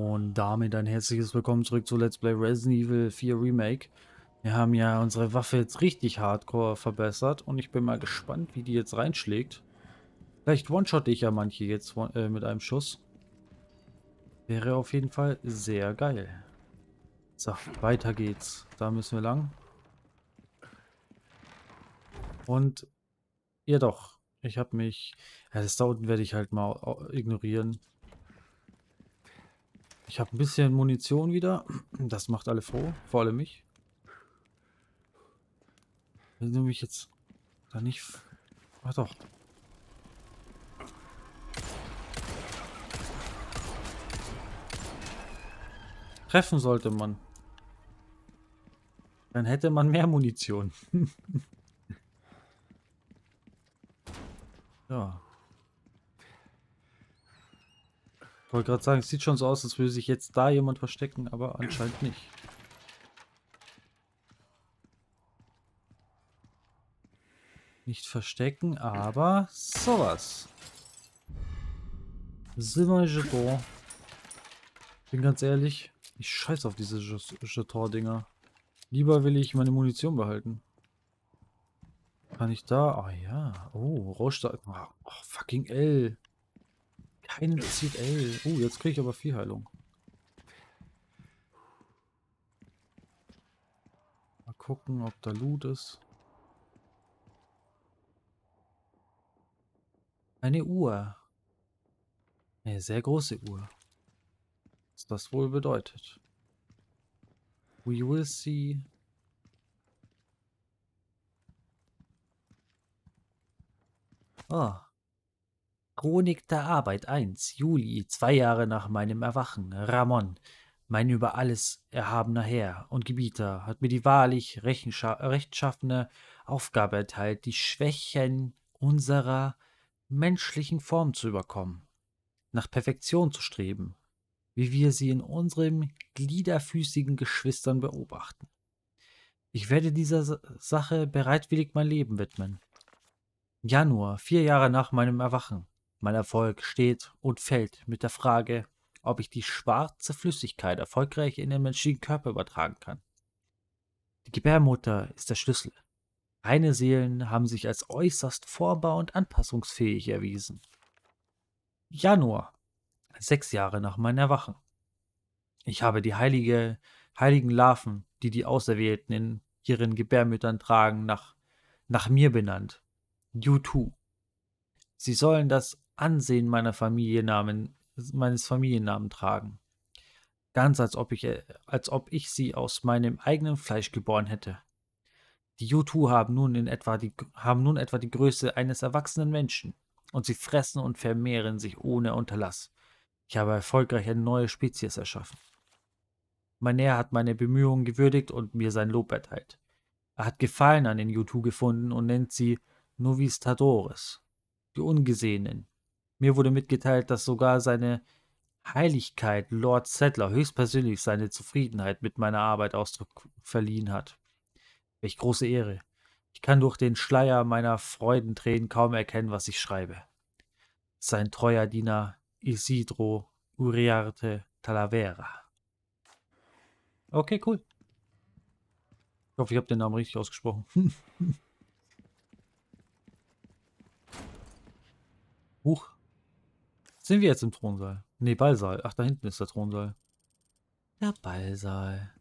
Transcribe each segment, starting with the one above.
Und damit ein herzliches Willkommen zurück zu Let's Play Resident Evil 4 Remake. Wir haben ja unsere Waffe jetzt richtig hardcore verbessert und ich bin mal gespannt, wie die jetzt reinschlägt. Vielleicht one-shotte ich ja manche jetzt mit einem Schuss. Wäre auf jeden Fall sehr geil. So, weiter geht's. Da müssen wir lang. Und ja doch, ich habe mich... Ja, das da unten werde ich halt mal ignorieren. Ich habe ein bisschen Munition wieder. Das macht alle froh, vor allem mich. Wenn du mich jetzt da nicht... Ach doch. Treffen sollte man. Dann hätte man mehr Munition. Ja. Ich wollte gerade sagen, es sieht schon so aus, als würde sich jetzt da jemand verstecken, aber anscheinend nicht. Nicht verstecken, aber sowas. Jeton. Bin ganz ehrlich, ich scheiße auf diese Jeton-Dinger. Lieber will ich meine Munition behalten. Kann ich da? Ah oh, ja. Oh, Rauschstahl. Oh, fucking L. Keinen zieht L. Oh, jetzt kriege ich aber viel Heilung. Mal gucken, ob da Loot ist. Eine Uhr. Eine sehr große Uhr. Was das wohl bedeutet. We will see... Ah. Chronik der Arbeit 1. Juli, 2 Jahre nach meinem Erwachen. Ramon, mein über alles erhabener Herr und Gebieter, hat mir die wahrlich rechtschaffene Aufgabe erteilt, die Schwächen unserer menschlichen Form zu überkommen, nach Perfektion zu streben, wie wir sie in unseren gliederfüßigen Geschwistern beobachten. Ich werde dieser Sache bereitwillig mein Leben widmen. Januar, 4 Jahre nach meinem Erwachen. Mein Erfolg steht und fällt mit der Frage, ob ich die schwarze Flüssigkeit erfolgreich in den menschlichen Körper übertragen kann. Die Gebärmutter ist der Schlüssel. Reine Seelen haben sich als äußerst formbar und anpassungsfähig erwiesen. Januar, 6 Jahre nach meinem Erwachen. Ich habe die heiligen Larven, die die Auserwählten in ihren Gebärmüttern tragen, nach mir benannt. Jutu. Sie sollen das Ansehen meines Familiennamen tragen. Ganz als ob ich sie aus meinem eigenen Fleisch geboren hätte. Die Jutu haben nun etwa die Größe eines erwachsenen Menschen und sie fressen und vermehren sich ohne Unterlass. Ich habe erfolgreich eine neue Spezies erschaffen. Mein Herr hat meine Bemühungen gewürdigt und mir sein Lob erteilt. Er hat Gefallen an den Jutu gefunden und nennt sie Novistadores, die Ungesehenen. Mir wurde mitgeteilt, dass sogar seine Heiligkeit Lord Settler höchstpersönlich seine Zufriedenheit mit meiner Arbeit Ausdruck verliehen hat. Welch große Ehre. Ich kann durch den Schleier meiner Freudentränen kaum erkennen, was ich schreibe. Sein treuer Diener Isidro Uriarte Talavera. Okay, cool. Ich hoffe, ich habe den Namen richtig ausgesprochen. Huch. Sind wir jetzt im Thronsaal? Ne, Ballsaal. Ach, da hinten ist der Thronsaal. Der Ballsaal.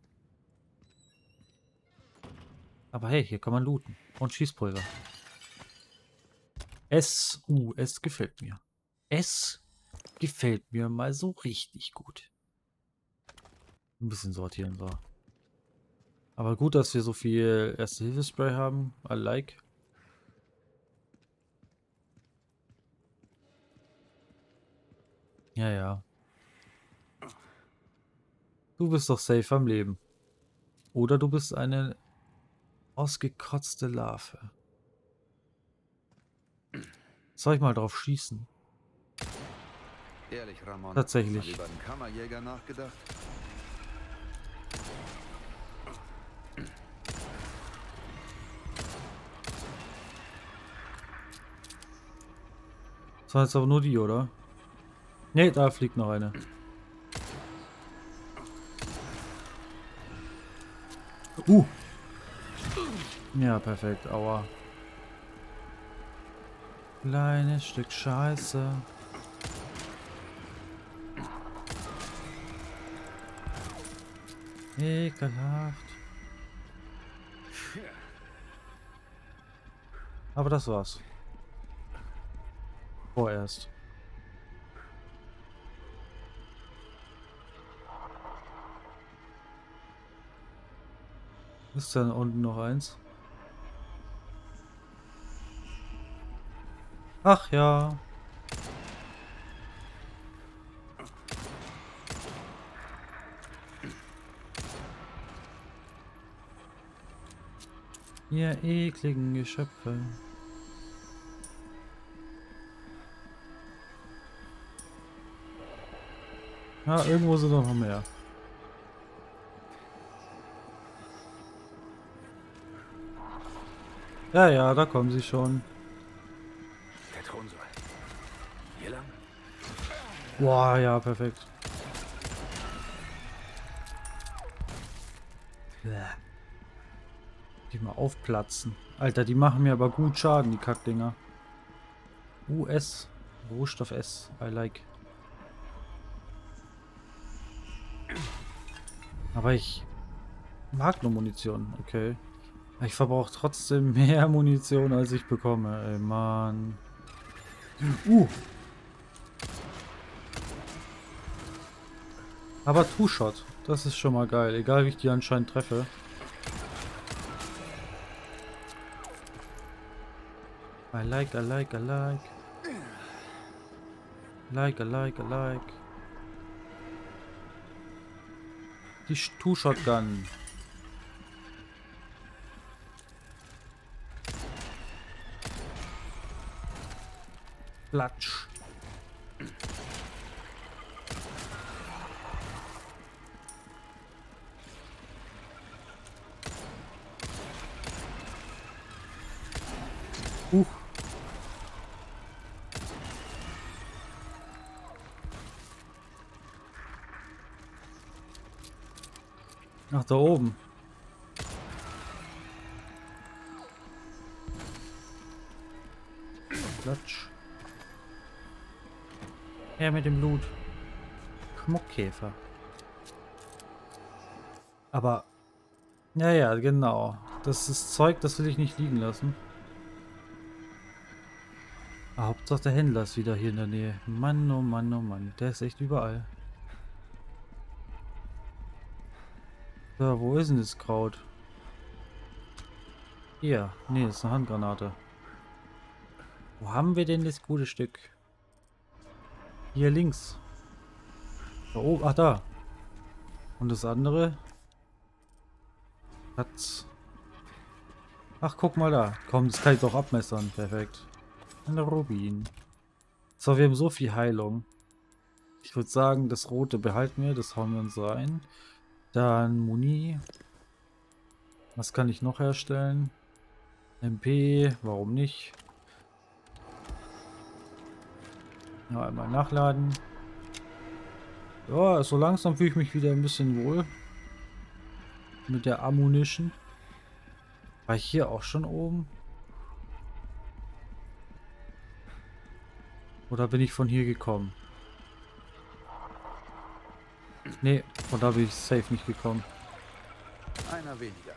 Aber hey, hier kann man looten. Und Schießpulver. Es gefällt mir. Es gefällt mir mal so richtig gut. Ein bisschen sortieren war. Aber gut, dass wir so viel Erste-Hilfe-Spray haben. I like. Ja, ja. Du bist doch safe am Leben. Oder du bist eine ausgekotzte Larve. Soll ich mal drauf schießen? Ehrlich, Ramon, tatsächlich. Hast du über den Kammerjäger nachgedacht? Das war jetzt aber nur die, oder? Ne, da fliegt noch eine. Ja, perfekt. Aua. Kleines Stück Scheiße. Ekelhaft. Aber das war's. Vorerst. Ist da unten noch eins? Ach ja. Ihr ekligen Geschöpfe. Ah, irgendwo sind noch mehr. Ja, ja, da kommen sie schon. Der Thronsaal. Hier lang? Boah, ja, perfekt. Bäh. Die mal aufplatzen. Alter, die machen mir aber gut Schaden, die Kackdinger. US. Rohstoff S. I like. Aber ich mag nur Munition. Okay. Ich verbrauche trotzdem mehr Munition, als ich bekomme. Ey, Mann. Aber Two-Shot. Das ist schon mal geil. Egal, wie ich die anscheinend treffe. I like. Die Two-Shotgun. Platsch. Ach, da oben. Platsch. Her mit dem Blut. Schmuckkäfer. Aber... Ja, ja, genau. Das ist Zeug, das will ich nicht liegen lassen. Ah, Hauptsache der Händler ist wieder hier in der Nähe. Mann, oh Mann, oh Mann. Der ist echt überall. So, wo ist denn das Kraut? Hier. Nee, das ist eine Handgranate. Wo haben wir denn das gute Stück? Hier links. Da oben. Ach, da. Und das andere? Hat's. Ach, guck mal da. Komm, das kann ich doch abmessern. Perfekt. Ein Rubin. So, wir haben so viel Heilung. Ich würde sagen, das Rote behalten wir. Das hauen wir uns rein. Dann Muni. Was kann ich noch herstellen? MP, warum nicht? Noch einmal nachladen. Ja, so langsam fühle ich mich wieder ein bisschen wohl. Mit der Ammunition. War ich hier auch schon oben? Oder bin ich von hier gekommen? Nee, von da bin ich safe nicht gekommen. Einer weniger.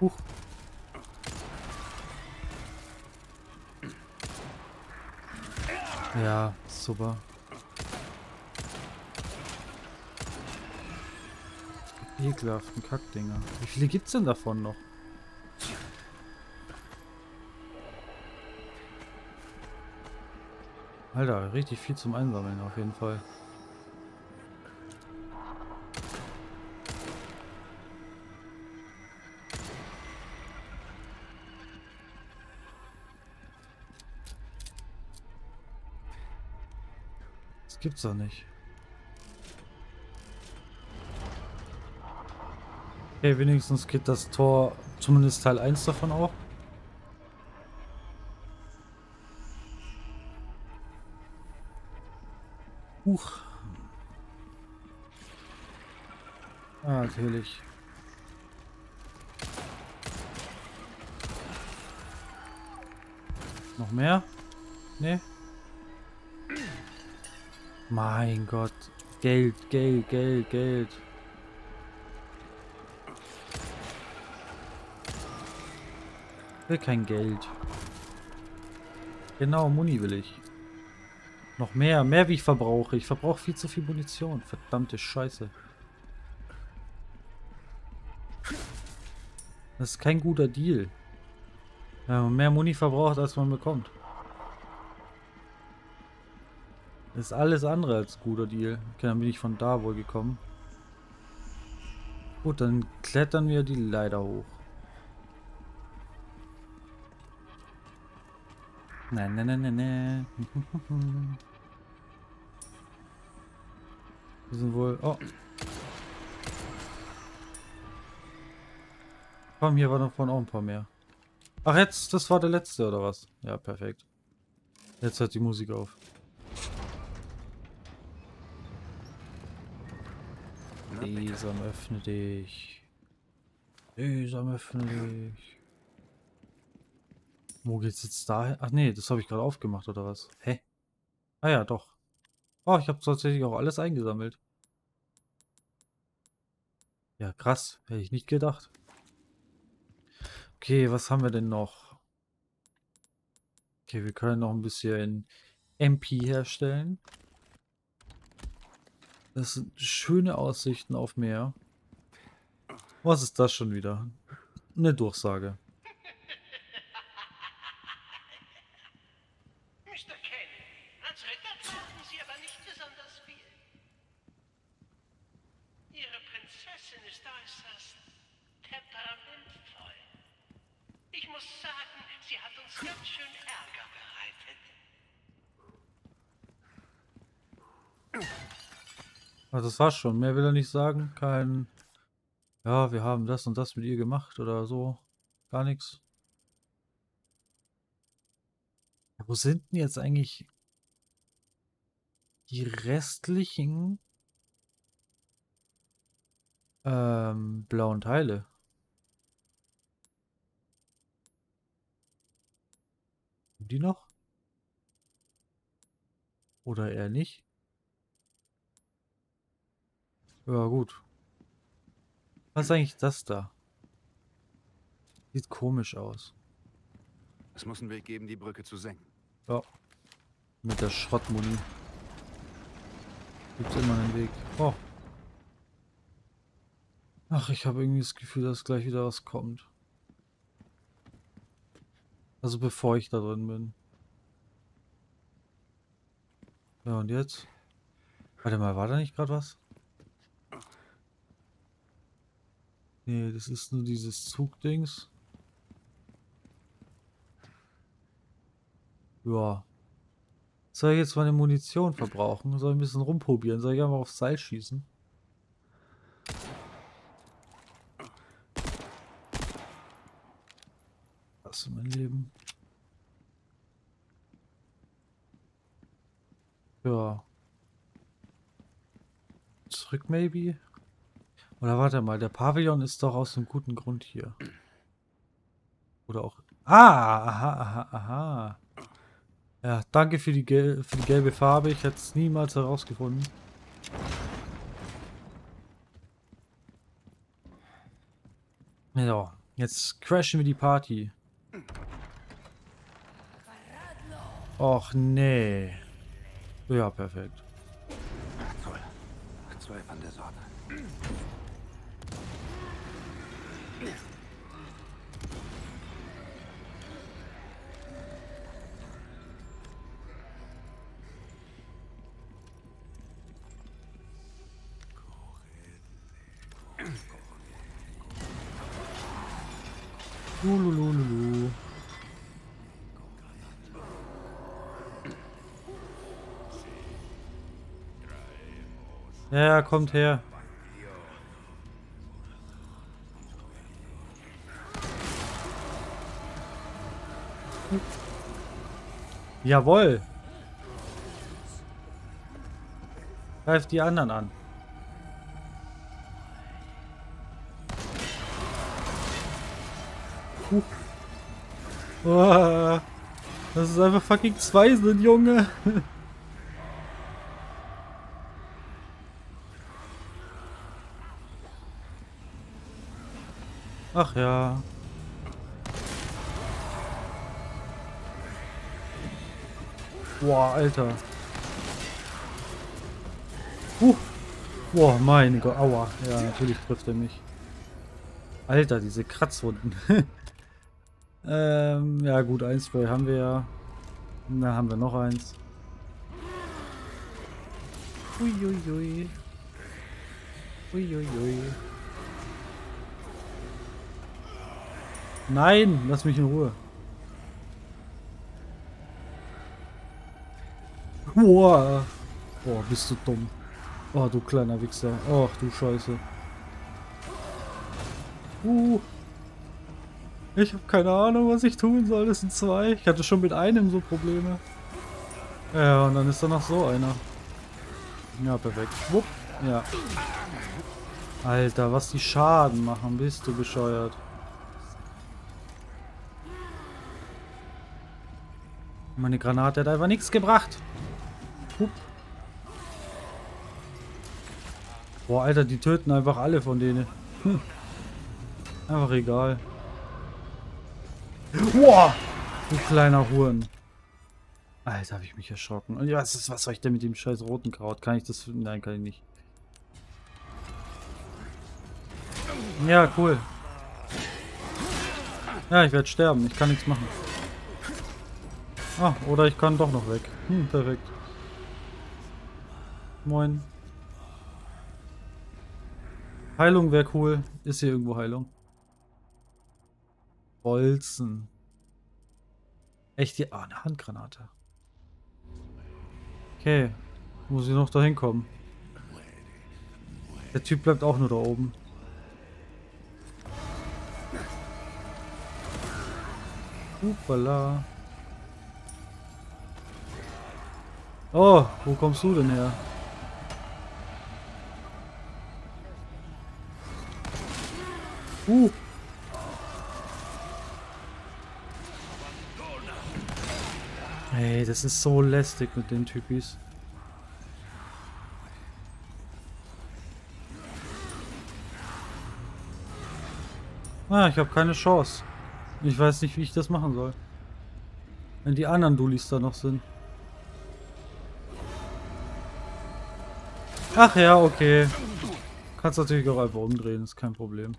Huch. Ja, super. Ekelhaften Kackdinger. Wie viele gibt's denn davon noch? Alter, richtig viel zum Einsammeln auf jeden Fall. Das gibt's doch nicht. Okay, wenigstens geht das Tor, zumindest Teil 1 davon auch. Ah, natürlich. Noch mehr? Ne? Mein Gott. Geld, Geld, Geld, Geld. Ich will kein Geld. Genau, Muni will ich. Noch mehr, wie ich verbrauche. Ich verbrauche viel zu viel Munition. Verdammte Scheiße. Das ist kein guter Deal. Wenn man mehr Muni verbraucht, als man bekommt. Das ist alles andere als guter Deal. Okay, dann bin ich von da wohl gekommen. Gut, dann klettern wir die Leiter hoch. Nein, nein, nein, nein, nein. Wir sind wohl... Oh. Komm, hier waren noch vorne auch ein paar mehr. Ach jetzt, das war der letzte, oder was? Ja, perfekt. Jetzt hört die Musik auf. Sesam, öffne dich. Sesam, öffne dich. Wo geht's jetzt dahin? Ach nee, das habe ich gerade aufgemacht, oder was? Hä? Ah ja, doch. Oh, ich habe tatsächlich auch alles eingesammelt. Ja, krass. Hätte ich nicht gedacht. Okay, was haben wir denn noch? Okay, wir können noch ein bisschen MP herstellen. Das sind schöne Aussichten auf Meer. Was ist das schon wieder? Eine Durchsage. Mr. Kennedy, als Retter taten Sie aber nicht besonders viel. Ihre Prinzessin ist äußerst temperamentvoll. Ich muss sagen, sie hat uns ganz schön Ärger bereitet. Ach, das war's schon. Mehr will er nicht sagen. Kein... Ja, wir haben das und das mit ihr gemacht oder so. Gar nichts. Wo sind denn jetzt eigentlich die restlichen blauen Teile? Sind die noch? Oder eher nicht? Ja, gut. Was ist eigentlich das da? Sieht komisch aus. Es muss einen Weg geben, die Brücke zu senken. Ja. Mit der Schrottmuni. Gibt's immer einen Weg. Oh. Ach, ich habe irgendwie das Gefühl, dass gleich wieder was kommt. Also bevor ich da drin bin. Ja, und jetzt? Warte mal, war da nicht gerade was? Nee, das ist nur dieses Zugdings. Ja. Soll ich jetzt meine Munition verbrauchen? Soll ich ein bisschen rumprobieren? Soll ich einfach aufs Seil schießen? Das ist mein Leben. Ja. Zurück, maybe? Oder warte mal, der Pavillon ist doch aus einem guten Grund hier. Oder auch... Ah, aha, aha, aha. Ja, danke für die gelbe Farbe. Ich hätte es niemals herausgefunden. So, jetzt crashen wir die Party. Och, nee. Ja, perfekt. Toll. Zwei von der Sorte. Lulululu. Ja, kommt her. Jawohl. Greift die anderen an. Kuh. Boah. Das ist einfach fucking zwei sind, Junge. Ach ja. Boah, Alter. Boah, mein Gott. Aua. Ja, natürlich trifft er mich. Alter, diese Kratzwunden. Ja gut, ein Spray haben wir ja. Na, haben wir noch eins. Uiuiui. Uiuiui. Nein, lass mich in Ruhe. Boah. Boah, bist du dumm. Oh, du kleiner Wichser. Ach, du Scheiße. Ich habe keine Ahnung, was ich tun soll. Das sind zwei. Ich hatte schon mit einem so Probleme. Ja, und dann ist da noch so einer. Ja, perfekt. Schwupp. Ja. Alter, was die Schaden machen. Bist du bescheuert. Meine Granate hat einfach nichts gebracht. Hup. Boah, Alter, die töten einfach alle von denen. Hm. Einfach egal. Boah! Du kleiner Huren. Alter, habe ich mich erschrocken. Und ja, was soll ich denn mit dem scheiß roten Kraut? Kann ich das... Nein, kann ich nicht. Ja, cool. Ja, ich werde sterben. Ich kann nichts machen. Ah, oder ich kann doch noch weg. Hm, perfekt. Moin. Heilung wäre cool. Ist hier irgendwo Heilung? Bolzen. Echt hier? Ah, eine Handgranate. Okay. Muss ich noch da hinkommen? Der Typ bleibt auch nur da oben. Upala. Oh, wo kommst du denn her? Ey, das ist so lästig mit den Typis. Ah, ich habe keine Chance. Ich weiß nicht, wie ich das machen soll. Wenn die anderen Dullis da noch sind. Ach ja, okay. Kannst natürlich auch einfach umdrehen, ist kein Problem.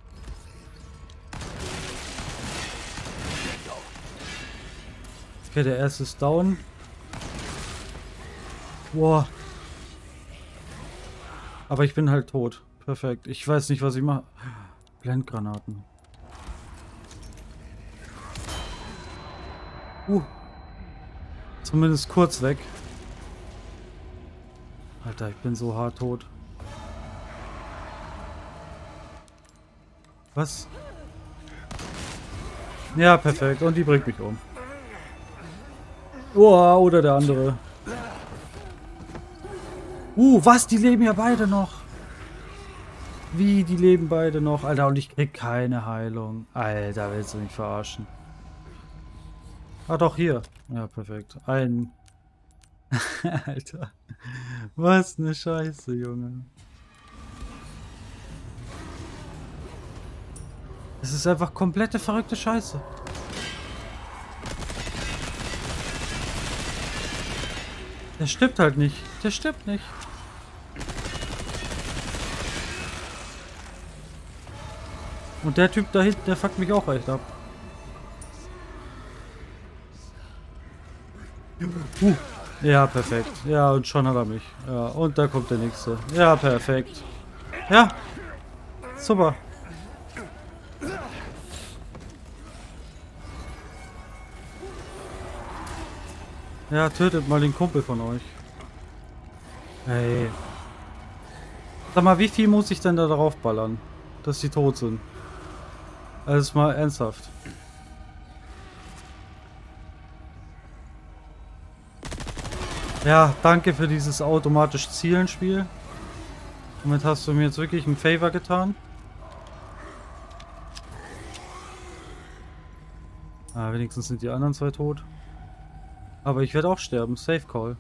Okay, der erste ist down. Boah. Aber ich bin halt tot. Perfekt. Ich weiß nicht, was ich mache. Blendgranaten. Zumindest kurz weg. Alter, ich bin so hart tot. Was? Ja, perfekt. Und die bringt mich um. Oh, oder der andere. Was? Die leben ja beide noch. Wie? Die leben beide noch? Alter, und ich krieg keine Heilung. Alter, willst du mich verarschen? Ah, doch, hier. Ja, perfekt. Ein... Alter, was eine Scheiße, Junge. Es ist einfach komplette verrückte Scheiße. Der stirbt halt nicht. Der stirbt nicht. Und der Typ da hinten, der fuckt mich auch echt ab. Ja, perfekt. Ja, und schon hat er mich. Ja, und da kommt der nächste. Ja, perfekt. Ja. Super. Ja, tötet mal den Kumpel von euch. Hey. Sag mal, wie viel muss ich denn da drauf ballern, dass die tot sind? Also mal ernsthaft. Ja, danke für dieses automatisch Zielen-Spiel. Damit hast du mir jetzt wirklich einen Favor getan. Ah, wenigstens sind die anderen zwei tot. Aber ich werde auch sterben. Safe Call.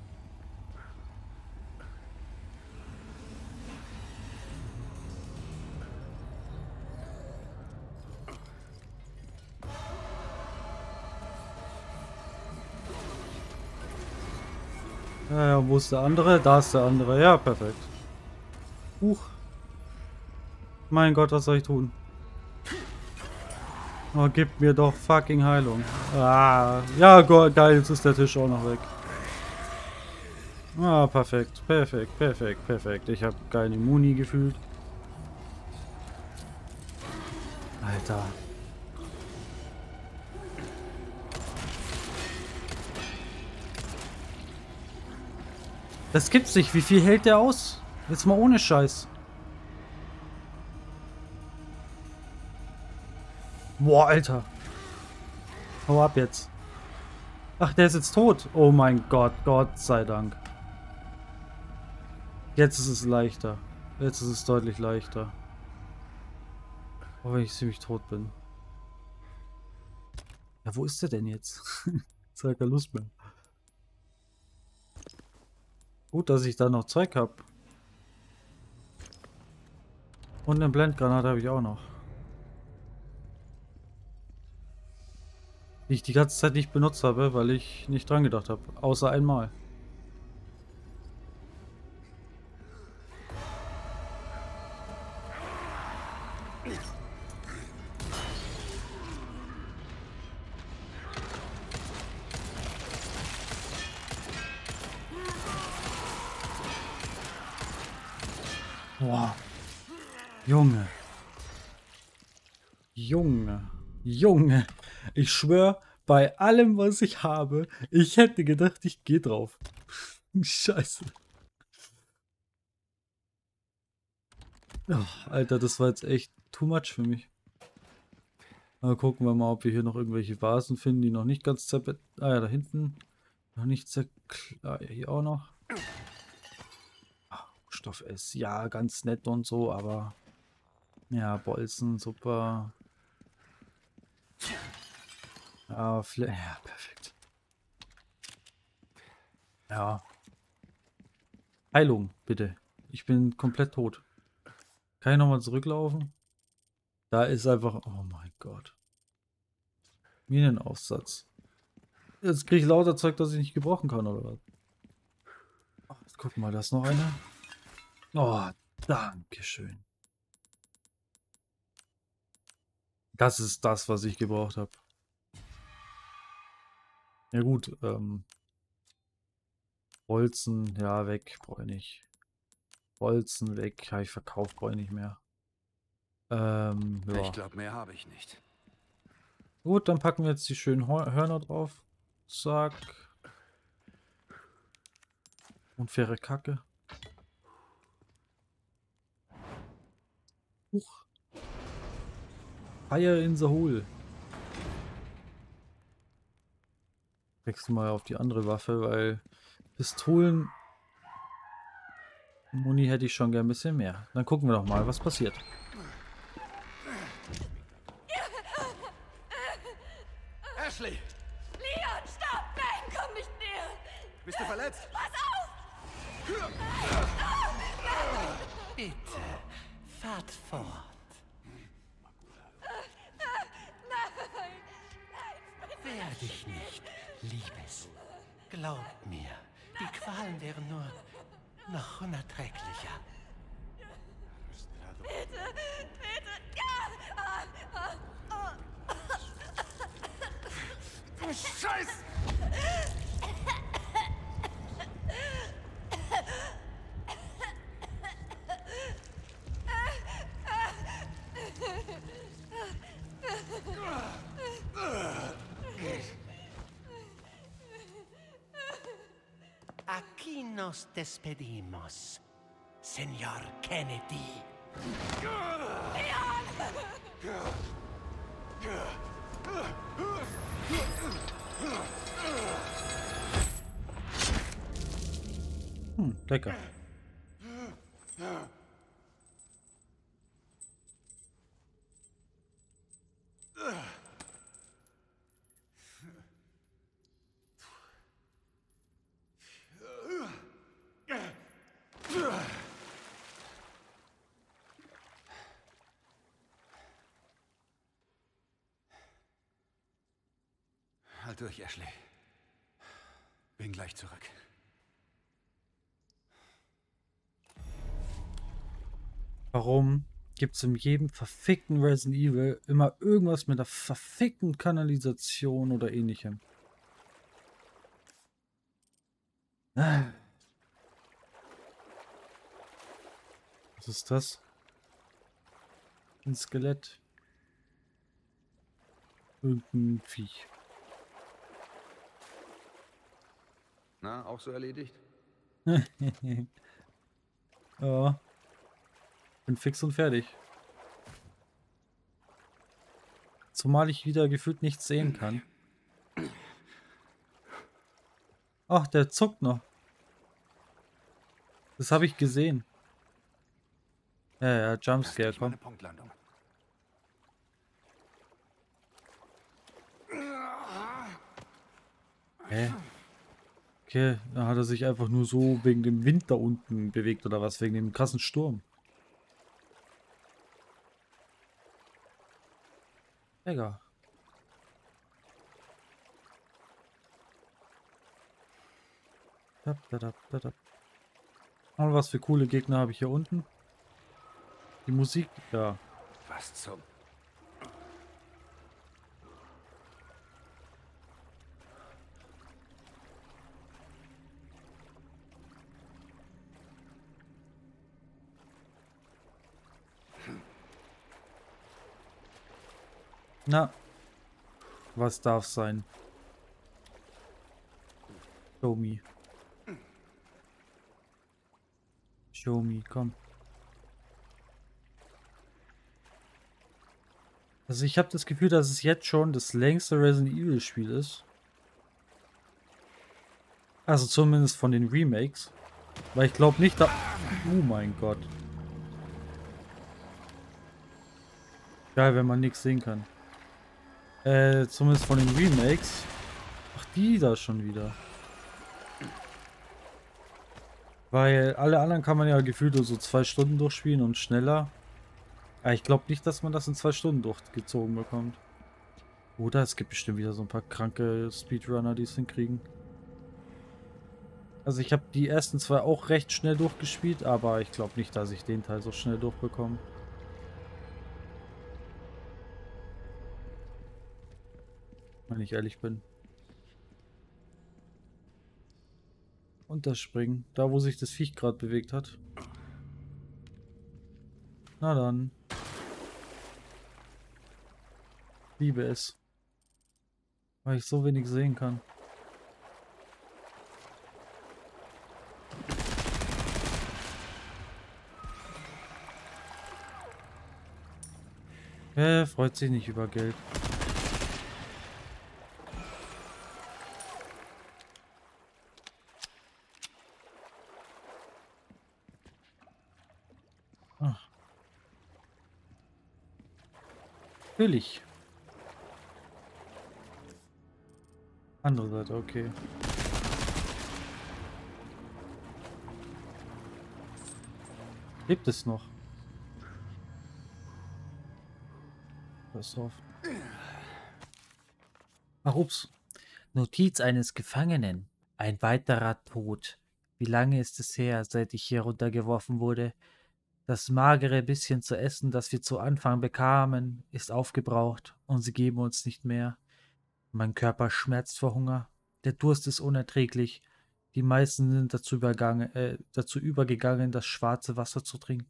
Ja, wo ist der andere? Da ist der andere. Ja, perfekt. Huch. Mein Gott, was soll ich tun? Oh, gib mir doch fucking Heilung. Ah, ja, geil, jetzt ist der Tisch auch noch weg. Ah, perfekt, perfekt, perfekt, perfekt. Ich habe keine Muni gefühlt. Alter. Das gibt's nicht. Wie viel hält der aus? Jetzt mal ohne Scheiß. Boah, Alter. Hau ab jetzt. Ach, der ist jetzt tot. Oh mein Gott, Gott sei Dank. Jetzt ist es leichter. Jetzt ist es deutlich leichter. Oh, wenn ich ziemlich tot bin. Ja, wo ist der denn jetzt? Jetzt hat er keine Lust mehr. Gut, dass ich da noch Zeug habe. Und eine Blendgranat habe ich auch noch. Die ich die ganze Zeit nicht benutzt habe, weil ich nicht dran gedacht habe. Außer einmal. Boah. Junge. Junge. Junge. Ich schwöre, bei allem, was ich habe, ich hätte gedacht, ich gehe drauf. Scheiße. Ach, Alter, das war jetzt echt too much für mich. Aber gucken wir mal, ob wir hier noch irgendwelche Vasen finden, die noch nicht ganz zerpetzt. Ah ja, da hinten. Noch nicht zerpetzt. Ah ja, hier auch noch. Ach, Stoff ist ja ganz nett und so, aber... Ja, Bolzen, super... Ah, ja, perfekt. Ja. Heilung, bitte. Ich bin komplett tot. Kann ich nochmal zurücklaufen? Da ist einfach... Oh mein Gott. Minenaufsatz. Jetzt kriege ich lauter Zeug, das ich nicht gebrauchen kann, oder was? Oh, guck mal, da ist noch einer. Oh, dankeschön. Das ist das, was ich gebraucht habe. Ja gut, Bolzen, ja, weg, brauche ich nicht. Bolzen, weg, habe ich verkauft, brauche ich nicht mehr. Ja. Ich glaube, mehr habe ich nicht. Gut, dann packen wir jetzt die schönen Hörner drauf. Zack. Unfaire Kacke. Huch. Fire in the hole. Wechsel mal auf die andere Waffe, weil Pistolen... Muni hätte ich schon gern ein bisschen mehr. Dann gucken wir doch mal, was passiert. Ashley! Leon, stopp! Nein, komm nicht näher! Bist du verletzt? Pass auf! Nein, bitte, fahrt fort. Wehr dich nicht, Liebes. Glaub mir, die Qualen wären nur noch unerträglicher. Bitte, bitte, ja! Du Scheiß! Nos despedimos, Señor Kennedy. Lecker. Halt durch, Ashley. Bin gleich zurück. Warum gibt's in jedem verfickten Resident Evil immer irgendwas mit der verfickten Kanalisation oder ähnlichem? Was ist das? Ein Skelett. Irgendein Viech. Na, auch so erledigt? Ja. Bin fix und fertig. Zumal ich wieder gefühlt nichts sehen kann. Ach, der zuckt noch. Das habe ich gesehen. Ja, Jumpscare, komm. Hä? Okay, da hat er sich einfach nur so wegen dem Wind da unten bewegt oder was? Wegen dem krassen Sturm. Egal. Und was für coole Gegner habe ich hier unten? Die Musik, ja. Was zum... Na, was darf sein? Show me. Show me, komm. Also ich habe das Gefühl, dass es jetzt schon das längste Resident Evil Spiel ist. Also zumindest von den Remakes. Weil ich glaube nicht, da... Oh mein Gott. Geil, wenn man nichts sehen kann. Zumindest von den Remakes. Ach, die da schon wieder. Weil alle anderen kann man ja gefühlt so 2 Stunden durchspielen und schneller. Aber ich glaube nicht, dass man das in 2 Stunden durchgezogen bekommt. Oder es gibt bestimmt wieder so ein paar kranke Speedrunner, die es hinkriegen. Also ich habe die ersten 2 auch recht schnell durchgespielt, aber ich glaube nicht, dass ich den Teil so schnell durchbekomme. Wenn ich ehrlich bin. Und das Springen. Da, wo sich das Viech gerade bewegt hat. Na dann. Liebe es. Weil ich so wenig sehen kann. Er freut sich nicht über Geld. Natürlich. Andere Seite, okay. Lebt es noch? Pass auf. Ach, ups. Notiz eines Gefangenen. Ein weiterer Tod. Wie lange ist es her, seit ich hier runtergeworfen wurde? Das magere bisschen zu essen, das wir zu Anfang bekamen, ist aufgebraucht und sie geben uns nicht mehr. Mein Körper schmerzt vor Hunger. Der Durst ist unerträglich. Die meisten sind dazu übergegangen, das schwarze Wasser zu trinken.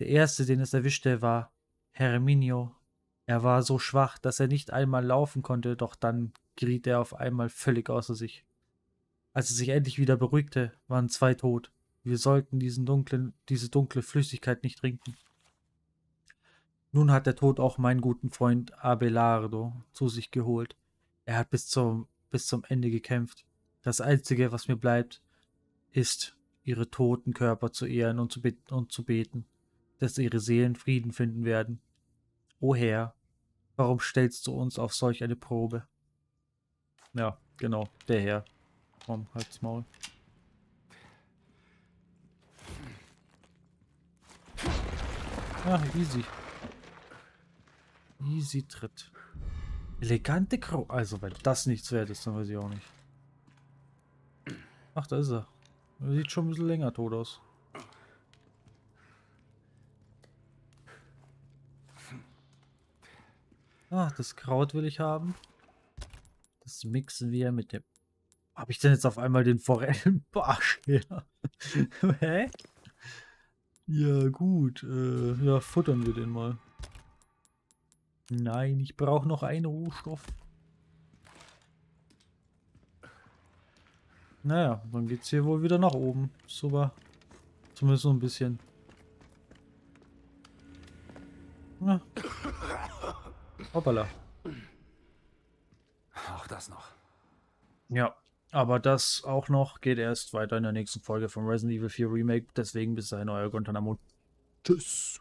Der erste, den es erwischte, war Herminio. Er war so schwach, dass er nicht einmal laufen konnte, doch dann geriet er auf einmal völlig außer sich. Als er sich endlich wieder beruhigte, waren 2 tot. Wir sollten diese dunkle Flüssigkeit nicht trinken. Nun hat der Tod auch meinen guten Freund Abelardo zu sich geholt. Er hat bis zum Ende gekämpft. Das Einzige, was mir bleibt, ist, ihre toten Körper zu ehren und zu beten, dass ihre Seelen Frieden finden werden. O Herr, warum stellst du uns auf solch eine Probe? Ja, genau, der Herr. Komm, halt's Maul. Ja, easy. Easy Tritt. Elegante Grau. Also, wenn das nichts wert ist, dann weiß ich auch nicht. Ach, da ist er. Er sieht schon ein bisschen länger tot aus. Ach, das Kraut will ich haben. Das mixen wir mit dem... Habe ich denn jetzt auf einmal den Forellenbarsch her? Hä? Ja, gut. Ja, futtern wir den mal. Nein, ich brauche noch einen Rohstoff. Naja, dann geht's hier wohl wieder nach oben. Super. Zumindest so ein bisschen. Ja. Hoppala. Auch das noch. Ja, aber das auch noch geht erst weiter in der nächsten Folge von Resident Evil 4 Remake. Deswegen bis dahin, euer Grunttanamo. Tschüss.